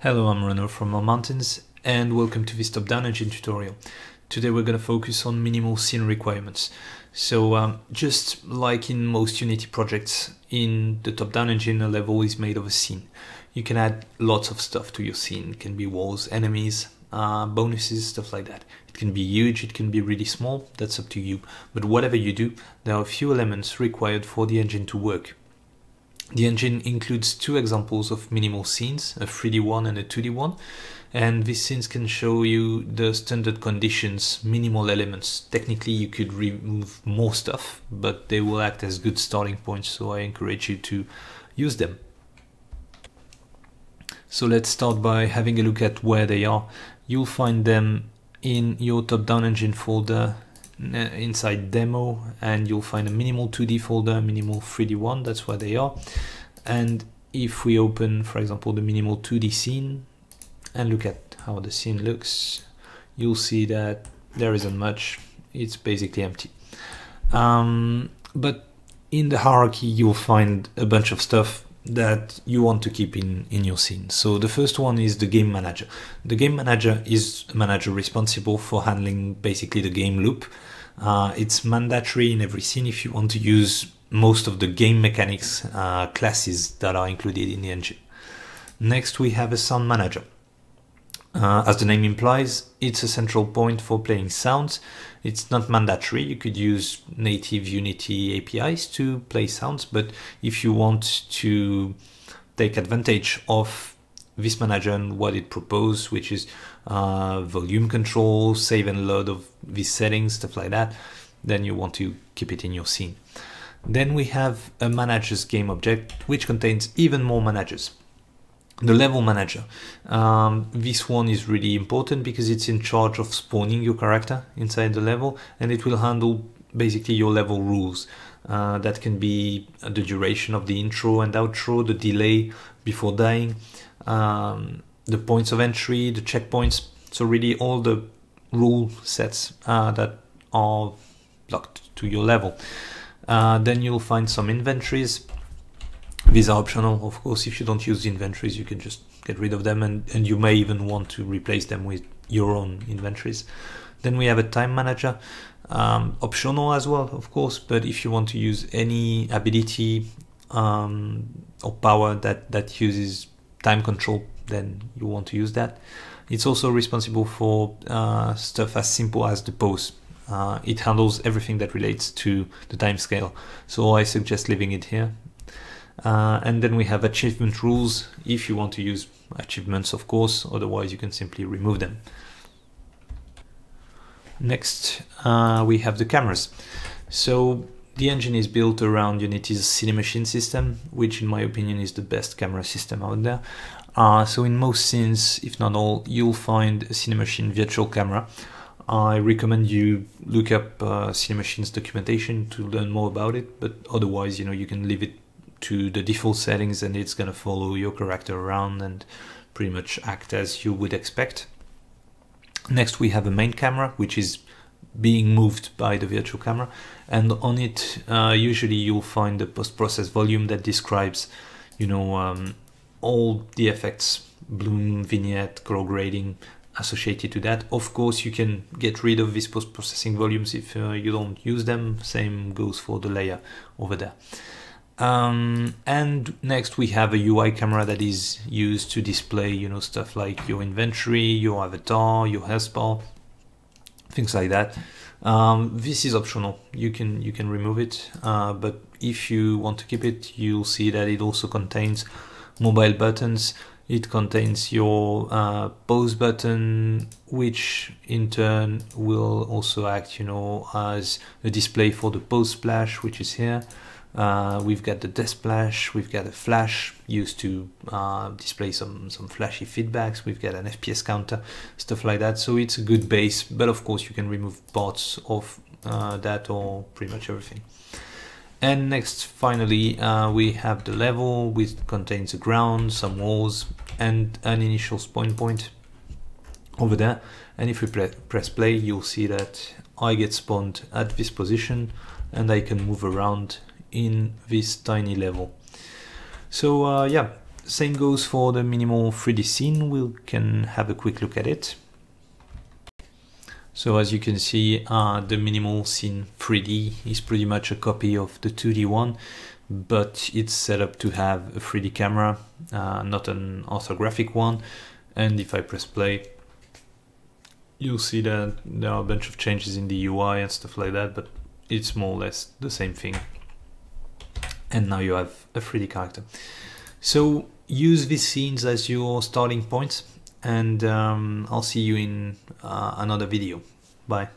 Hello, I'm Renaud from More Mountains and welcome to this Top-Down Engine tutorial. Today we're going to focus on minimal scene requirements. So just like in most Unity projects, in the Top-Down Engine a level is made of a scene. You can add lots of stuff to your scene. It can be walls, enemies, bonuses, stuff like that. It can be huge, it can be really small, that's up to you. But whatever you do, there are a few elements required for the engine to work. The engine includes two examples of minimal scenes, a 3D one and a 2D one, and these scenes can show you the standard conditions, minimal elements. Technically you could remove more stuff, but they will act as good starting points, so I encourage you to use them. So let's start by having a look at where they are. You'll find them in your Top-Down Engine folder. Inside demo, and you'll find a minimal 2D folder, minimal 3D one, that's where they are. And if we open, for example, the minimal 2D scene and look at how the scene looks, you'll see that there isn't much, it's basically empty. But in the hierarchy you'll find a bunch of stuff that you want to keep in your scene. So the first one is the game manager. The game manager is a manager responsible for handling basically the game loop. It's mandatory in every scene if you want to use most of the game mechanics classes that are included in the engine. Next we have a sound manager. As the name implies, it's a central point for playing sounds. It's not mandatory, you could use native Unity APIs to play sounds, but if you want to take advantage of this manager and what it proposes, which is volume control, save and load of these settings, stuff like that, then you want to keep it in your scene. Then we have a manager's game object, which contains even more managers. The level manager. This one is really important because it's in charge of spawning your character inside the level, and it will handle basically your level rules. That can be the duration of the intro and outro, the delay before dying, the points of entry, the checkpoints. So really all the rule sets that are locked to your level. Then you'll find some inventories. These are optional, of course. If you don't use the inventories, you can just get rid of them, and you may even want to replace them with your own inventories. Then we have a time manager, optional as well, of course, but if you want to use any ability or power that uses time control, then you want to use that. It's also responsible for stuff as simple as the pause. It handles everything that relates to the time scale, so I suggest leaving it here. And then we have achievement rules, if you want to use achievements, of course, otherwise you can simply remove them. Next, we have the cameras. So the engine is built around Unity's Cinemachine system, which in my opinion is the best camera system out there. So in most scenes, if not all, you'll find a Cinemachine virtual camera. I recommend you look up Cinemachine's documentation to learn more about it, but otherwise, you know, you can leave it to the default settings and it's gonna follow your character around and pretty much act as you would expect. Next we have a main camera, which is being moved by the virtual camera, and on it usually you'll find the post-process volume that describes, you know, all the effects, bloom, vignette, color grading associated to that. Of course you can get rid of these post-processing volumes if you don't use them, same goes for the layer over there. And next we have a UI camera that is used to display, you know, stuff like your inventory, your avatar, your health bar, things like that. This is optional, you can remove it, but if you want to keep it, you'll see that it also contains mobile buttons. It contains your pause button, which in turn will also act, you know, as a display for the pause splash, which is here. We've got the death splash, we've got a flash used to display some flashy feedbacks, we've got an FPS counter, stuff like that. So it's a good base, but of course you can remove parts of that or pretty much everything. And next, finally, we have the level, which contains the ground, some walls, and an initial spawn point over there. And if we press play, you'll see that I get spawned at this position and I can move around in this tiny level. So yeah, Same goes for the minimal 3D scene. We can have a quick look at it. So as you can see, the minimal scene 3D is pretty much a copy of the 2D one, but it's set up to have a 3D camera, not an orthographic one. And if I press play, you'll see that there are a bunch of changes in the UI and stuff like that, but it's more or less the same thing. And now you have a 3D character. So use these scenes as your starting points, and I'll see you in another video. Bye.